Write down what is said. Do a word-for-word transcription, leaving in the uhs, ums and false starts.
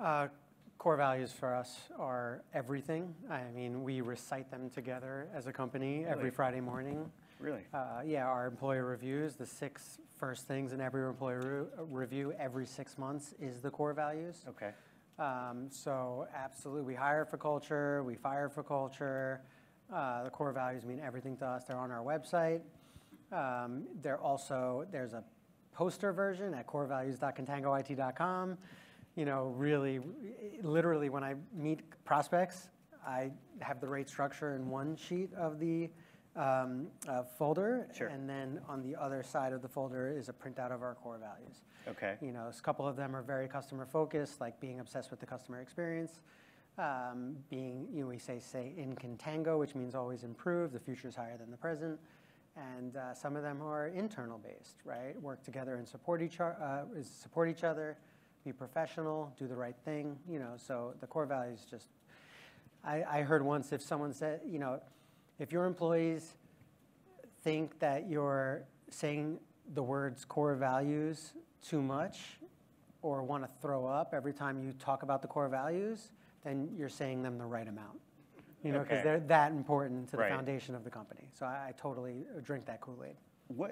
Uh, core values for us are everything. I mean, we recite them together as a company really? every Friday morning. Really? Uh, yeah, our employee reviews, the six first things in every employee re review every six months is the core values. Okay. Um, so absolutely, we hire for culture, we fire for culture. Uh, the core values mean everything to us. They're on our website. Um, they're also, there's a poster version at core values dot contango I T dot com. You know, really, literally, when I meet prospects, I have the rate structure in one sheet of the um, uh, folder, sure. and then on the other side of the folder is a printout of our core values. Okay. You know, a couple of them are very customer focused, like being obsessed with the customer experience, um, being, you know, we say, say, in Contango, which means always improve, the future is higher than the present. And uh, some of them are internal based, right? Work together and support each, uh, support each other. Be professional, do the right thing, you know, so the core values just, I, I heard once if someone said, you know, if your employees think that you're saying the words core values too much or want to throw up every time you talk about the core values, then you're saying them the right amount, you know, because okay. they're that important to the right. foundation of the company. So I, I totally drink that Kool-Aid. What,